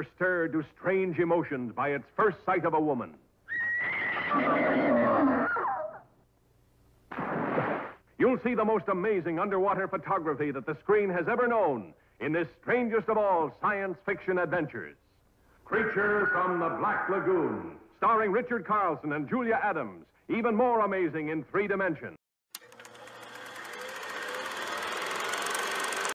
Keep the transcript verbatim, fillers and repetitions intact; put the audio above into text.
are stirred to strange emotions by its first sight of a woman. You'll see the most amazing underwater photography that the screen has ever known in this strangest of all science fiction adventures. Creature from the Black Lagoon, starring Richard Carlson and Julia Adams, even more amazing in three dimensions.